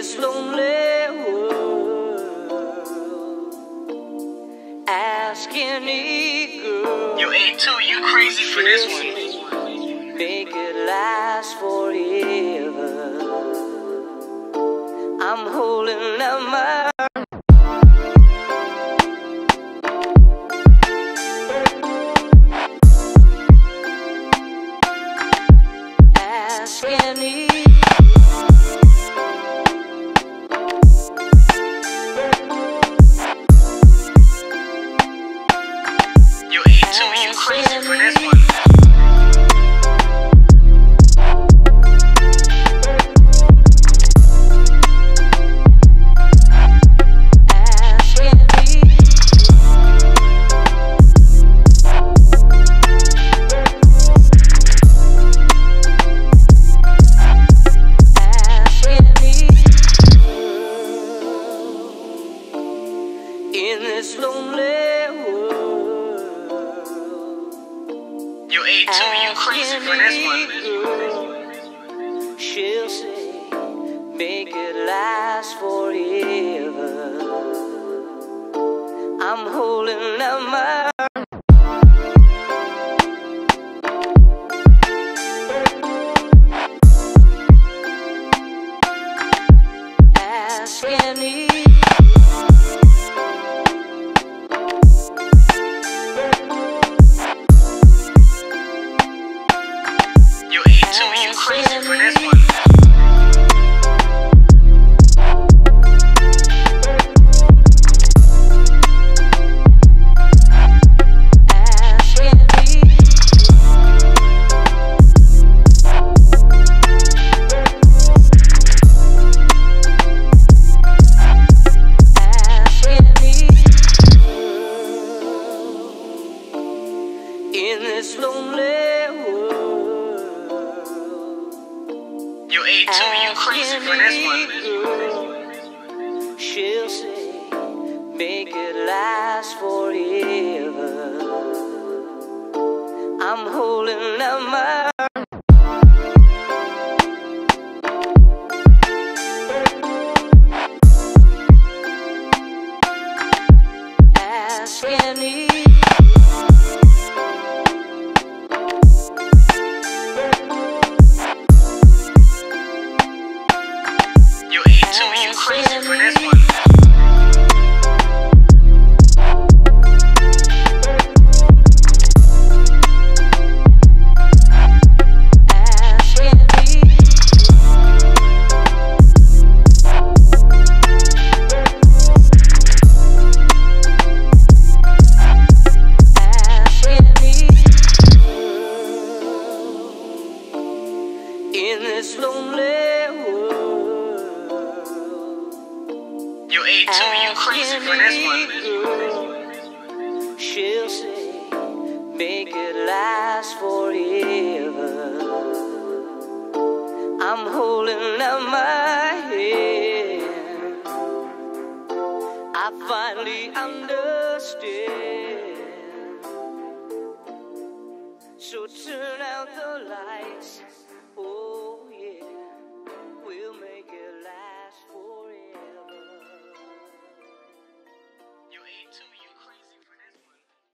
this lonely world. Ask any girl. Yo, A2, you crazy for this one. Make it last forever. I'm holding up my crazy for this one. In this lonely world. Yo, A2, you crazy for this one. She'll say, make it last forever. I'm holding up my ask any. Crazy for this one. In this lonely world. Yo, A2, you crazy for this one. She'll say, make it last forever. I'm holding up my ask any. Crazy for this one. In this lonely world. Yo, A2, you crazy for this one. She'll say, make it last forever. I'm holding up my head. I finally understand. So turn out the lights.